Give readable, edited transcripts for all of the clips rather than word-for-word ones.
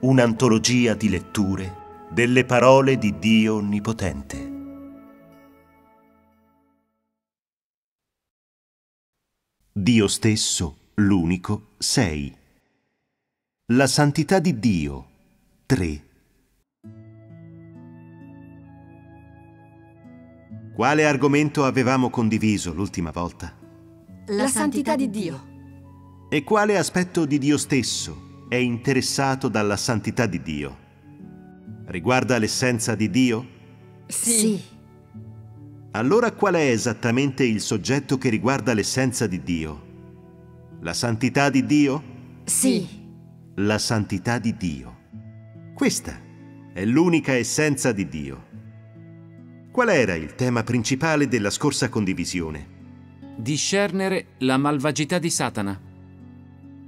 un'antologia di letture delle parole di Dio Onnipotente. Dio stesso, l'unico, 6. La santità di Dio, 3. Quale argomento avevamo condiviso l'ultima volta? La santità di Dio. E quale aspetto di Dio stesso è interessato dalla santità di Dio? Riguarda l'essenza di Dio? Sì. Allora qual è esattamente il soggetto che riguarda l'essenza di Dio? La santità di Dio? Sì. La santità di Dio. Questa è l'unica essenza di Dio. Qual era il tema principale della scorsa condivisione? Discernere la malvagità di Satana.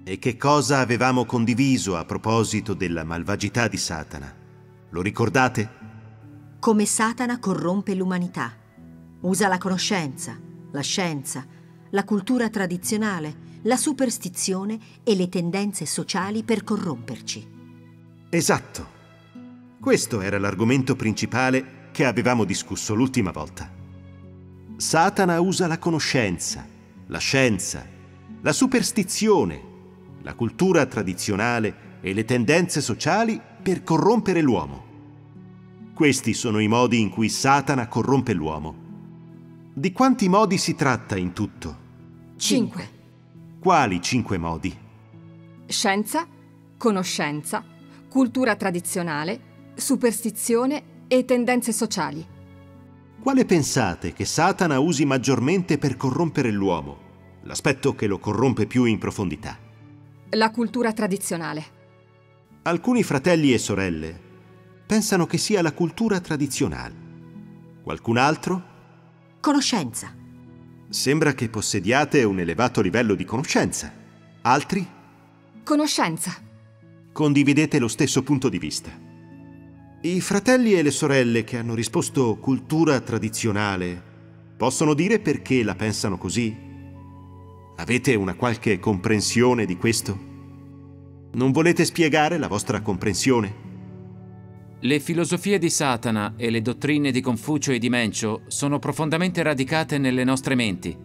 E che cosa avevamo condiviso a proposito della malvagità di Satana? Lo ricordate? Come Satana corrompe l'umanità. Usa la conoscenza, la scienza, la cultura tradizionale, la superstizione e le tendenze sociali per corromperci. Esatto. Questo era l'argomento principale che avevamo discusso l'ultima volta. Satana usa la conoscenza, la scienza, la superstizione, la cultura tradizionale e le tendenze sociali per corrompere l'uomo. Questi sono i modi in cui Satana corrompe l'uomo. Di quanti modi si tratta in tutto? 5. Quali 5 modi? Scienza, conoscenza, cultura tradizionale, superstizione e tendenze sociali. Quale pensate che Satana usi maggiormente per corrompere l'uomo? L'aspetto che lo corrompe più in profondità. La cultura tradizionale. Alcuni fratelli e sorelle pensano che sia la cultura tradizionale. Qualcun altro? Conoscenza. Sembra che possediate un elevato livello di conoscenza. Altri? Conoscenza. Condividete lo stesso punto di vista. I fratelli e le sorelle che hanno risposto cultura tradizionale possono dire perché la pensano così? Avete una qualche comprensione di questo? Non volete spiegare la vostra comprensione? Le filosofie di Satana e le dottrine di Confucio e di Mencio sono profondamente radicate nelle nostre menti,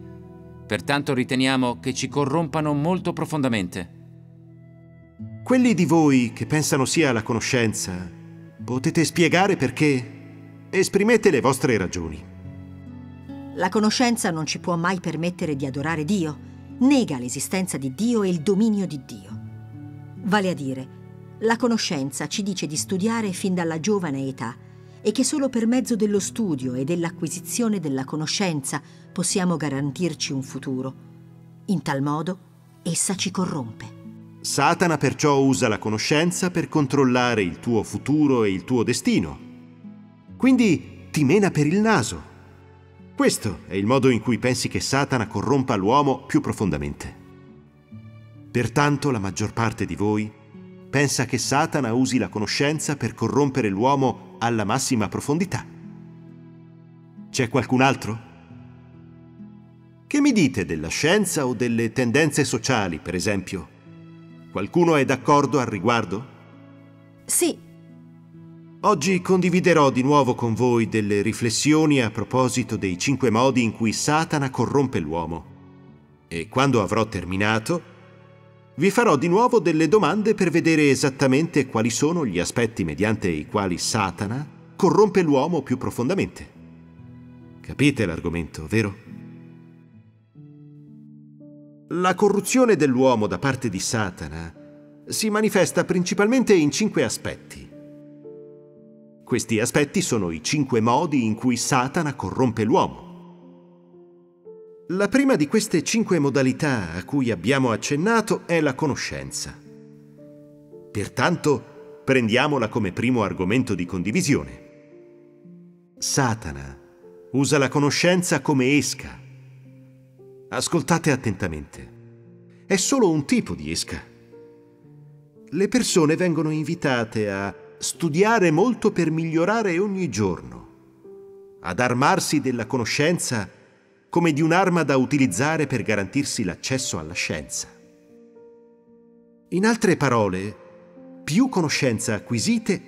pertanto riteniamo che ci corrompano molto profondamente. Quelli di voi che pensano sia la conoscenza, potete spiegare perché? Esprimete le vostre ragioni. La conoscenza non ci può mai permettere di adorare Dio, nega l'esistenza di Dio e il dominio di Dio. Vale a dire, la conoscenza ci dice di studiare fin dalla giovane età e che solo per mezzo dello studio e dell'acquisizione della conoscenza possiamo garantirci un futuro. In tal modo, essa ci corrompe. Satana perciò usa la conoscenza per controllare il tuo futuro e il tuo destino. Quindi ti mena per il naso. Questo è il modo in cui pensi che Satana corrompa l'uomo più profondamente. Pertanto la maggior parte di voi pensa che Satana usi la conoscenza per corrompere l'uomo alla massima profondità. C'è qualcun altro? Che mi dite della scienza o delle tendenze sociali, per esempio? Qualcuno è d'accordo al riguardo? Sì. Oggi condividerò di nuovo con voi delle riflessioni a proposito dei 5 modi in cui Satana corrompe l'uomo. E quando avrò terminato, vi farò di nuovo delle domande per vedere esattamente quali sono gli aspetti mediante i quali Satana corrompe l'uomo più profondamente. Capite l'argomento, vero? La corruzione dell'uomo da parte di Satana si manifesta principalmente in 5 aspetti. Questi aspetti sono i 5 modi in cui Satana corrompe l'uomo. La prima di queste 5 modalità a cui abbiamo accennato è la conoscenza. Pertanto, prendiamola come primo argomento di condivisione. Satana usa la conoscenza come esca. Ascoltate attentamente. È solo un tipo di esca. Le persone vengono invitate a studiare molto per migliorare ogni giorno, ad armarsi della conoscenza come di un'arma da utilizzare per garantirsi l'accesso alla scienza. In altre parole, più conoscenze acquisite,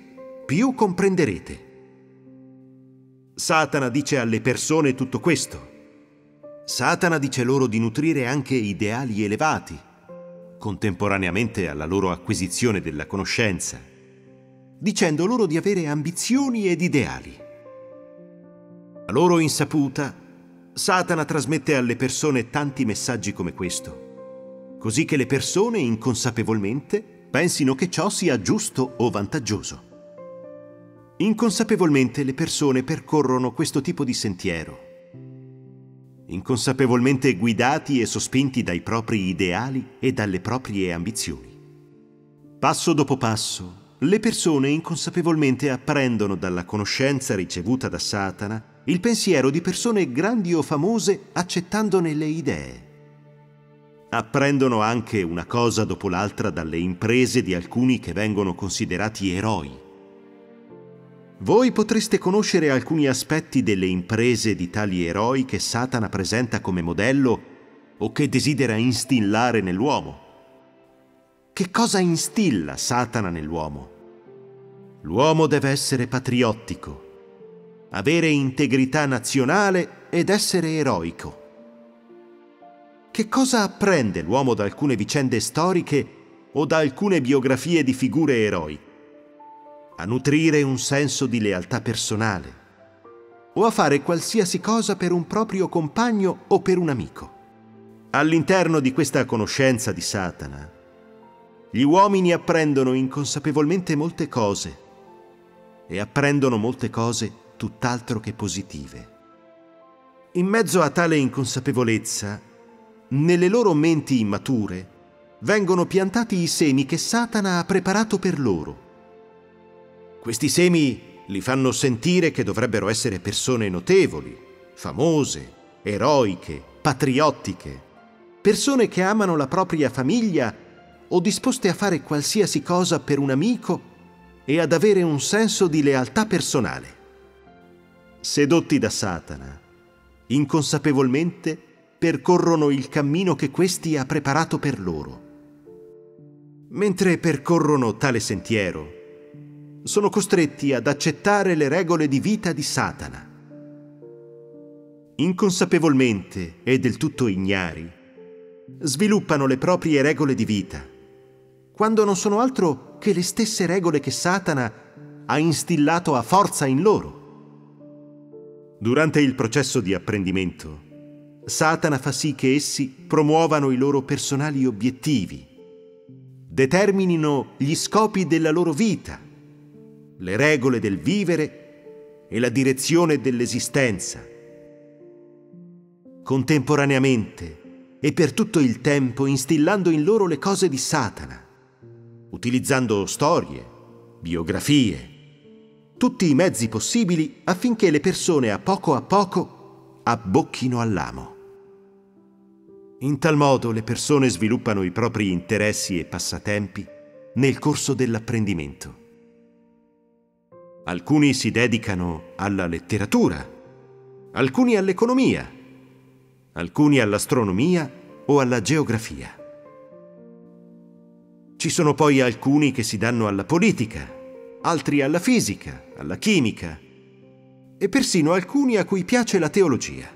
più comprenderete. Satana dice alle persone tutto questo. Satana dice loro di nutrire anche ideali elevati, contemporaneamente alla loro acquisizione della conoscenza, dicendo loro di avere ambizioni ed ideali. A loro insaputa, Satana trasmette alle persone tanti messaggi come questo, così che le persone inconsapevolmente pensino che ciò sia giusto o vantaggioso. Inconsapevolmente le persone percorrono questo tipo di sentiero, inconsapevolmente guidati e sospinti dai propri ideali e dalle proprie ambizioni. Passo dopo passo, le persone inconsapevolmente apprendono dalla conoscenza ricevuta da Satana il pensiero di persone grandi o famose accettandone le idee. Apprendono anche una cosa dopo l'altra dalle imprese di alcuni che vengono considerati eroi. Voi potreste conoscere alcuni aspetti delle imprese di tali eroi che Satana presenta come modello o che desidera instillare nell'uomo. Che cosa instilla Satana nell'uomo? L'uomo deve essere patriottico, avere integrità nazionale ed essere eroico. Che cosa apprende l'uomo da alcune vicende storiche o da alcune biografie di figure eroi? A nutrire un senso di lealtà personale o a fare qualsiasi cosa per un proprio compagno o per un amico. All'interno di questa conoscenza di Satana, gli uomini apprendono inconsapevolmente molte cose e apprendono molte cose tutt'altro che positive. In mezzo a tale inconsapevolezza, nelle loro menti immature, vengono piantati i semi che Satana ha preparato per loro. Questi semi li fanno sentire che dovrebbero essere persone notevoli, famose, eroiche, patriottiche, persone che amano la propria famiglia o disposte a fare qualsiasi cosa per un amico e ad avere un senso di lealtà personale. Sedotti da Satana, inconsapevolmente percorrono il cammino che questi ha preparato per loro. Mentre percorrono tale sentiero, sono costretti ad accettare le regole di vita di Satana. Inconsapevolmente e del tutto ignari, sviluppano le proprie regole di vita, quando non sono altro che le stesse regole che Satana ha instillato a forza in loro. Durante il processo di apprendimento, Satana fa sì che essi promuovano i loro personali obiettivi, determinino gli scopi della loro vita, le regole del vivere e la direzione dell'esistenza. Contemporaneamente, e per tutto il tempo instillando in loro le cose di Satana, utilizzando storie, biografie, tutti i mezzi possibili affinché le persone a poco abbocchino all'amo. In tal modo le persone sviluppano i propri interessi e passatempi nel corso dell'apprendimento. Alcuni si dedicano alla letteratura, alcuni all'economia, alcuni all'astronomia o alla geografia. Ci sono poi alcuni che si danno alla politica, altri alla fisica, alla chimica e persino alcuni a cui piace la teologia.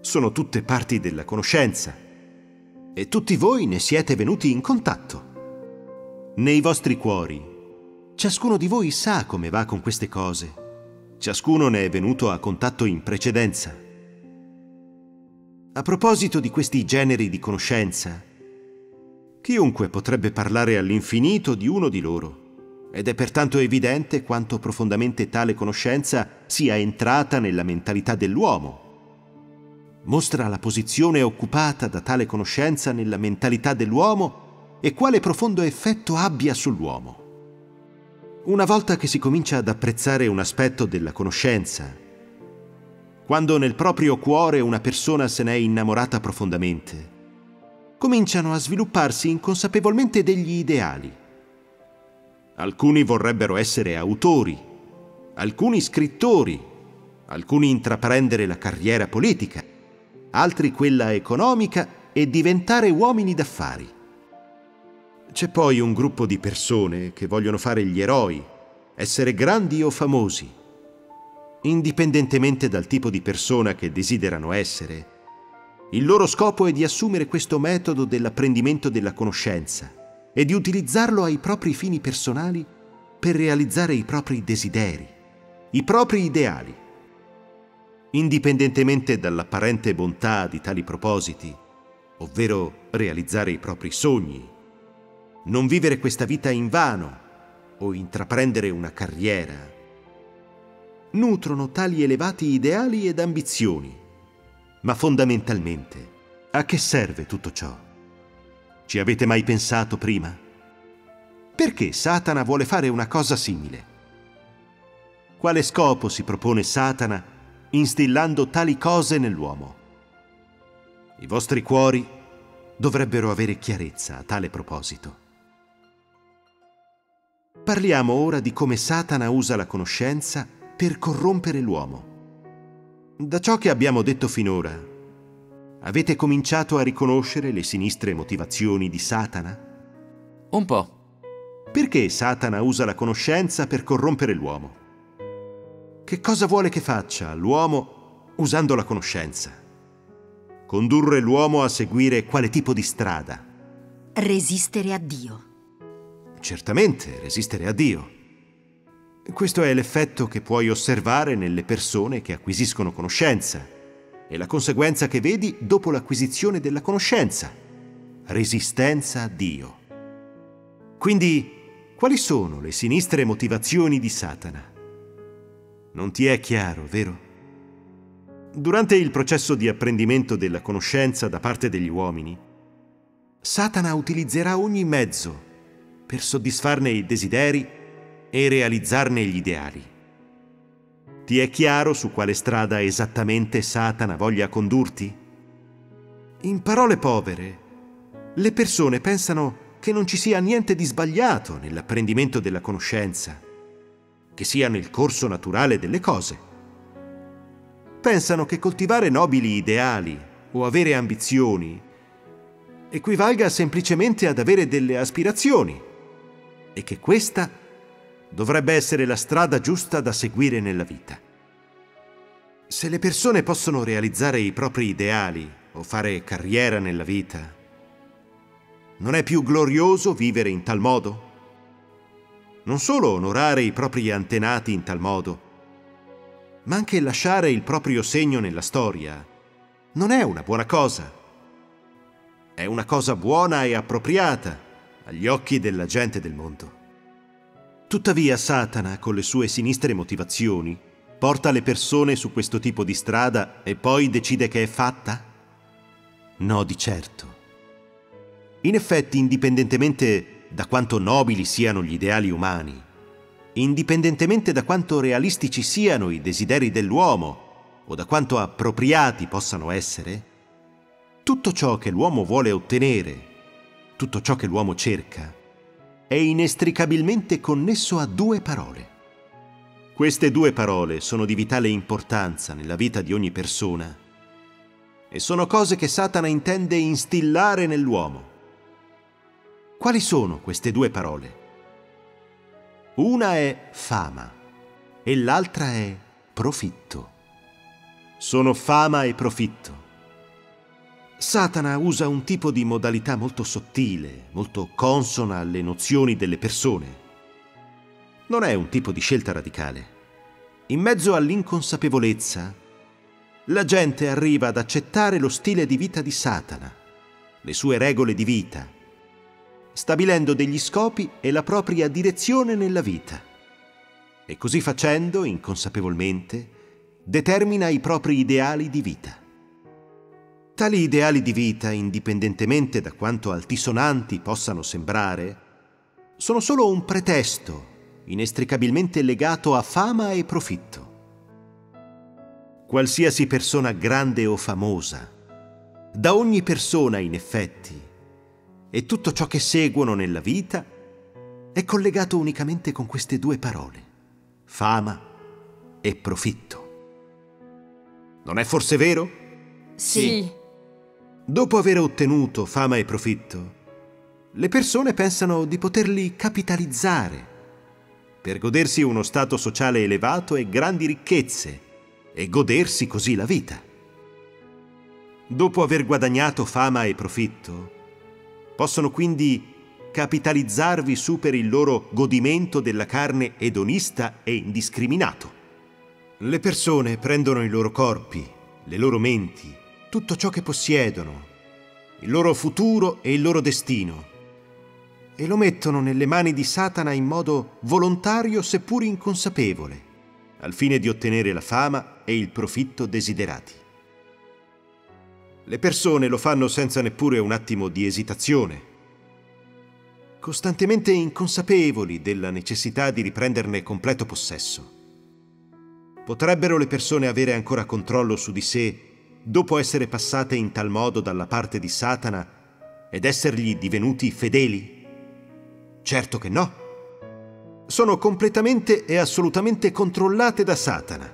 Sono tutte parti della conoscenza e tutti voi ne siete venuti in contatto. Nei vostri cuori, ciascuno di voi sa come va con queste cose. Ciascuno ne è venuto a contatto in precedenza. A proposito di questi generi di conoscenza, chiunque potrebbe parlare all'infinito di uno di loro, ed è pertanto evidente quanto profondamente tale conoscenza sia entrata nella mentalità dell'uomo. Mostra la posizione occupata da tale conoscenza nella mentalità dell'uomo e quale profondo effetto abbia sull'uomo. Una volta che si comincia ad apprezzare un aspetto della conoscenza, quando nel proprio cuore una persona se n'è innamorata profondamente, cominciano a svilupparsi inconsapevolmente degli ideali. Alcuni vorrebbero essere autori, alcuni scrittori, alcuni intraprendere la carriera politica, altri quella economica e diventare uomini d'affari. C'è poi un gruppo di persone che vogliono fare gli eroi, essere grandi o famosi. Indipendentemente dal tipo di persona che desiderano essere, il loro scopo è di assumere questo metodo dell'apprendimento della conoscenza e di utilizzarlo ai propri fini personali per realizzare i propri desideri, i propri ideali. Indipendentemente dall'apparente bontà di tali propositi, ovvero realizzare i propri sogni, non vivere questa vita invano o intraprendere una carriera, nutrono tali elevati ideali ed ambizioni. Ma fondamentalmente, a che serve tutto ciò? Ci avete mai pensato prima? Perché Satana vuole fare una cosa simile? Quale scopo si propone Satana instillando tali cose nell'uomo? I vostri cuori dovrebbero avere chiarezza a tale proposito. Parliamo ora di come Satana usa la conoscenza per corrompere l'uomo. Da ciò che abbiamo detto finora, avete cominciato a riconoscere le sinistre motivazioni di Satana? Un po'. Perché Satana usa la conoscenza per corrompere l'uomo? Che cosa vuole che faccia l'uomo usando la conoscenza? Condurre l'uomo a seguire quale tipo di strada? Resistere a Dio. Certamente, resistere a Dio. Questo è l'effetto che puoi osservare nelle persone che acquisiscono conoscenza e la conseguenza che vedi dopo l'acquisizione della conoscenza, resistenza a Dio. Quindi, quali sono le sinistre motivazioni di Satana? Non ti è chiaro, vero? Durante il processo di apprendimento della conoscenza da parte degli uomini, Satana utilizzerà ogni mezzo per soddisfarne i desideri e realizzarne gli ideali. Ti è chiaro su quale strada esattamente Satana voglia condurti? In parole povere, le persone pensano che non ci sia niente di sbagliato nell'apprendimento della conoscenza, che sia nel corso naturale delle cose. Pensano che coltivare nobili ideali o avere ambizioni equivalga semplicemente ad avere delle aspirazioni e che questa dovrebbe essere la strada giusta da seguire nella vita. Se le persone possono realizzare i propri ideali o fare carriera nella vita, non è più glorioso vivere in tal modo? Non solo onorare i propri antenati in tal modo, ma anche lasciare il proprio segno nella storia non è una buona cosa. È una cosa buona e appropriata agli occhi della gente del mondo. Tuttavia Satana, con le sue sinistre motivazioni, porta le persone su questo tipo di strada e poi decide che è fatta? No, di certo. In effetti, indipendentemente da quanto nobili siano gli ideali umani, indipendentemente da quanto realistici siano i desideri dell'uomo o da quanto appropriati possano essere, tutto ciò che l'uomo vuole ottenere, tutto ciò che l'uomo cerca, è inestricabilmente connesso a due parole. Queste due parole sono di vitale importanza nella vita di ogni persona e sono cose che Satana intende instillare nell'uomo. Quali sono queste due parole? Una è fama e l'altra è profitto. Sono fama e profitto. Satana usa un tipo di modalità molto sottile, molto consona alle nozioni delle persone. Non è un tipo di scelta radicale. In mezzo all'inconsapevolezza, la gente arriva ad accettare lo stile di vita di Satana, le sue regole di vita, stabilendo degli scopi e la propria direzione nella vita. E così facendo, inconsapevolmente, determina i propri ideali di vita. Tali ideali di vita, indipendentemente da quanto altisonanti possano sembrare, sono solo un pretesto inestricabilmente legato a fama e profitto. Qualsiasi persona grande o famosa, da ogni persona in effetti, e tutto ciò che seguono nella vita è collegato unicamente con queste due parole, fama e profitto. Non è forse vero? Sì. Dopo aver ottenuto fama e profitto, le persone pensano di poterli capitalizzare per godersi uno stato sociale elevato e grandi ricchezze e godersi così la vita. Dopo aver guadagnato fama e profitto, possono quindi capitalizzarvi su per il loro godimento della carne edonista e indiscriminato. Le persone prendono i loro corpi, le loro menti, tutto ciò che possiedono, il loro futuro e il loro destino, e lo mettono nelle mani di Satana in modo volontario seppur inconsapevole, al fine di ottenere la fama e il profitto desiderati. Le persone lo fanno senza neppure un attimo di esitazione, costantemente inconsapevoli della necessità di riprenderne completo possesso. Potrebbero le persone avere ancora controllo su di sé dopo essere passate in tal modo dalla parte di Satana ed essergli divenuti fedeli? Certo che no. Sono completamente e assolutamente controllate da Satana.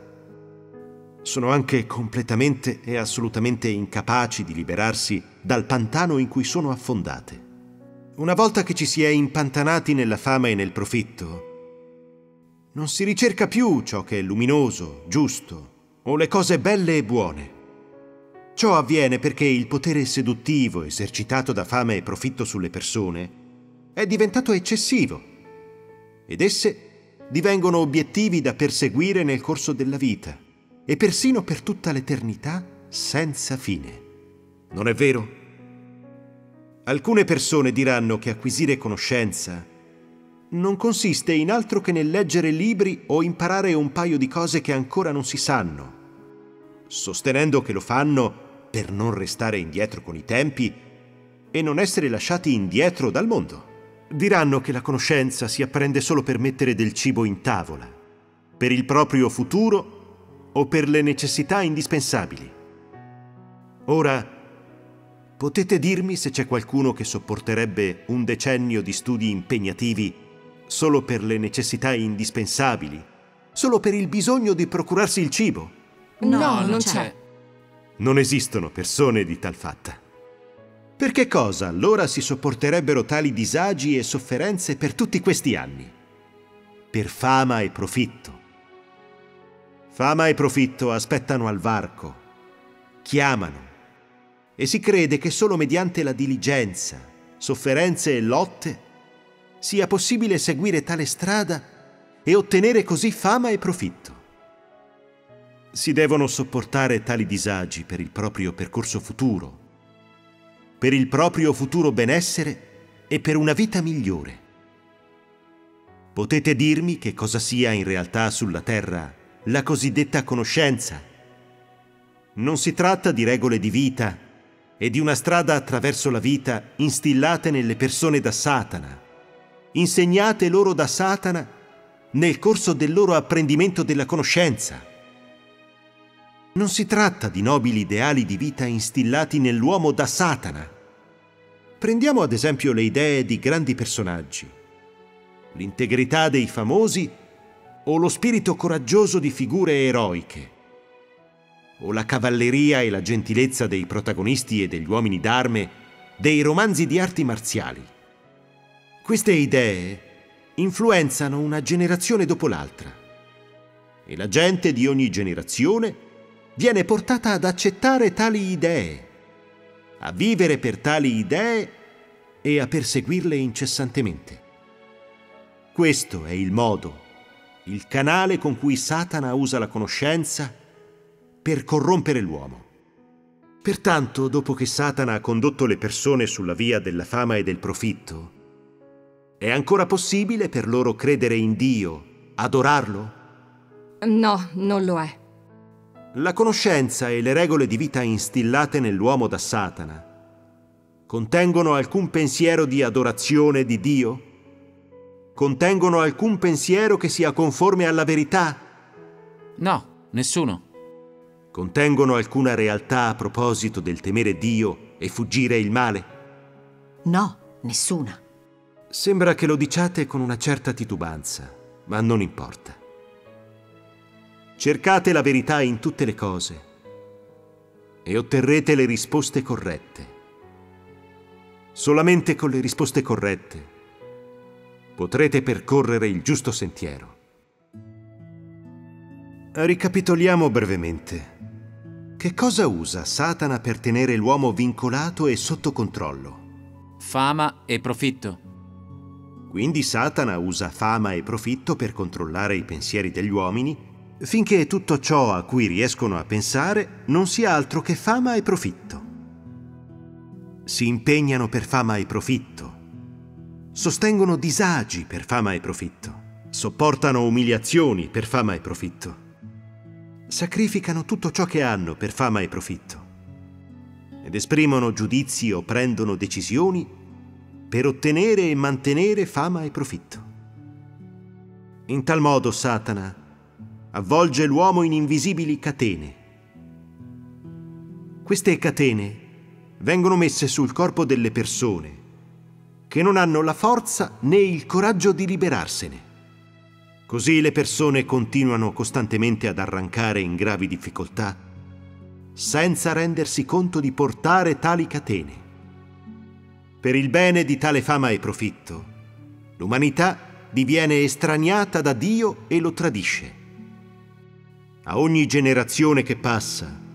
Sono anche completamente e assolutamente incapaci di liberarsi dal pantano in cui sono affondate. Una volta che ci si è impantanati nella fama e nel profitto, non si ricerca più ciò che è luminoso, giusto, o le cose belle e buone. Ciò avviene perché il potere seduttivo esercitato da fama e profitto sulle persone è diventato eccessivo ed esse divengono obiettivi da perseguire nel corso della vita e persino per tutta l'eternità senza fine. Non è vero? Alcune persone diranno che acquisire conoscenza non consiste in altro che nel leggere libri o imparare un paio di cose che ancora non si sanno, sostenendo che lo fanno per non restare indietro con i tempi e non essere lasciati indietro dal mondo. Diranno che la conoscenza si apprende solo per mettere del cibo in tavola, per il proprio futuro o per le necessità indispensabili. Ora, potete dirmi se c'è qualcuno che sopporterebbe un decennio di studi impegnativi solo per le necessità indispensabili, solo per il bisogno di procurarsi il cibo? No, non c'è. Non esistono persone di tal fatta. Per che cosa allora si sopporterebbero tali disagi e sofferenze per tutti questi anni? Per fama e profitto. Fama e profitto aspettano al varco, chiamano, e si crede che solo mediante la diligenza, sofferenze e lotte sia possibile seguire tale strada e ottenere così fama e profitto. Si devono sopportare tali disagi per il proprio percorso futuro, per il proprio futuro benessere e per una vita migliore. Potete dirmi che cosa sia in realtà sulla terra la cosiddetta conoscenza? Non si tratta di regole di vita e di una strada attraverso la vita instillate nelle persone da Satana, insegnate loro da Satana nel corso del loro apprendimento della conoscenza. Non si tratta di nobili ideali di vita instillati nell'uomo da Satana. Prendiamo ad esempio le idee di grandi personaggi, l'integrità dei famosi o lo spirito coraggioso di figure eroiche, o la cavalleria e la gentilezza dei protagonisti e degli uomini d'arme dei romanzi di arti marziali. Queste idee influenzano una generazione dopo l'altra e la gente di ogni generazione viene portata ad accettare tali idee, a vivere per tali idee e a perseguirle incessantemente. Questo è il modo, il canale con cui Satana usa la conoscenza per corrompere l'uomo. Pertanto, dopo che Satana ha condotto le persone sulla via della fama e del profitto, è ancora possibile per loro credere in Dio, adorarlo? No, non lo è. La conoscenza e le regole di vita instillate nell'uomo da Satana contengono alcun pensiero di adorazione di Dio? Contengono alcun pensiero che sia conforme alla verità? No, nessuno. Contengono alcuna realtà a proposito del temere Dio e fuggire il male? No, nessuna. Sembra che lo diciate con una certa titubanza, ma non importa. Cercate la verità in tutte le cose e otterrete le risposte corrette. Solamente con le risposte corrette potrete percorrere il giusto sentiero. Ricapitoliamo brevemente. Che cosa usa Satana per tenere l'uomo vincolato e sotto controllo? Fama e profitto. Quindi Satana usa fama e profitto per controllare i pensieri degli uomini, finché tutto ciò a cui riescono a pensare non sia altro che fama e profitto. Si impegnano per fama e profitto, sostengono disagi per fama e profitto, sopportano umiliazioni per fama e profitto, sacrificano tutto ciò che hanno per fama e profitto ed esprimono giudizi o prendono decisioni per ottenere e mantenere fama e profitto. In tal modo Satana avvolge l'uomo in invisibili catene. Queste catene vengono messe sul corpo delle persone che non hanno la forza né il coraggio di liberarsene. Così le persone continuano costantemente ad arrancare in gravi difficoltà senza rendersi conto di portare tali catene. Per il bene di tale fama e profitto, l'umanità diviene estraniata da Dio e lo tradisce. A ogni generazione che passa,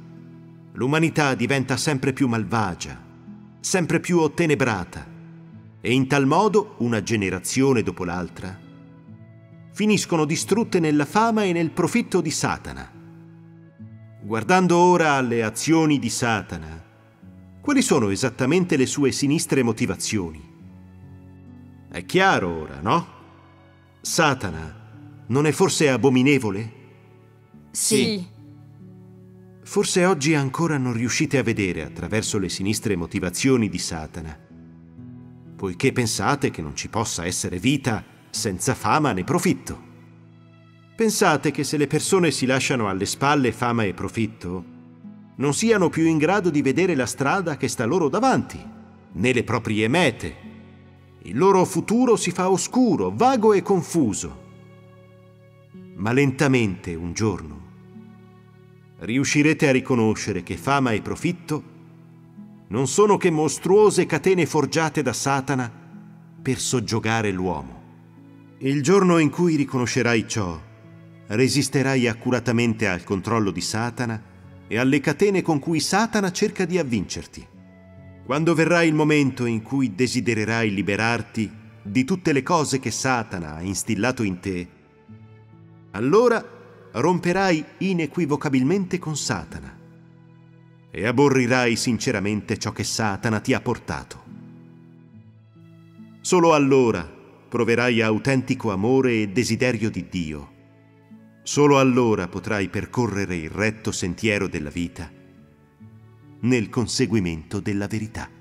l'umanità diventa sempre più malvagia, sempre più ottenebrata, e in tal modo, una generazione dopo l'altra, finiscono distrutte nella fama e nel profitto di Satana. Guardando ora alle azioni di Satana, quali sono esattamente le sue sinistre motivazioni? È chiaro ora, no? Satana non è forse abominevole? Sì. Forse oggi ancora non riuscite a vedere attraverso le sinistre motivazioni di Satana, poiché pensate che non ci possa essere vita senza fama né profitto. Pensate che se le persone si lasciano alle spalle fama e profitto, non siano più in grado di vedere la strada che sta loro davanti, né le proprie mete. Il loro futuro si fa oscuro, vago e confuso. Ma lentamente, un giorno, riuscirete a riconoscere che fama e profitto non sono che mostruose catene forgiate da Satana per soggiogare l'uomo. Il giorno in cui riconoscerai ciò, resisterai accuratamente al controllo di Satana e alle catene con cui Satana cerca di avvincerti. Quando verrà il momento in cui desidererai liberarti di tutte le cose che Satana ha instillato in te, allora romperai inequivocabilmente con Satana e aborrirai sinceramente ciò che Satana ti ha portato. Solo allora proverai autentico amore e desiderio di Dio. Solo allora potrai percorrere il retto sentiero della vita nel conseguimento della verità.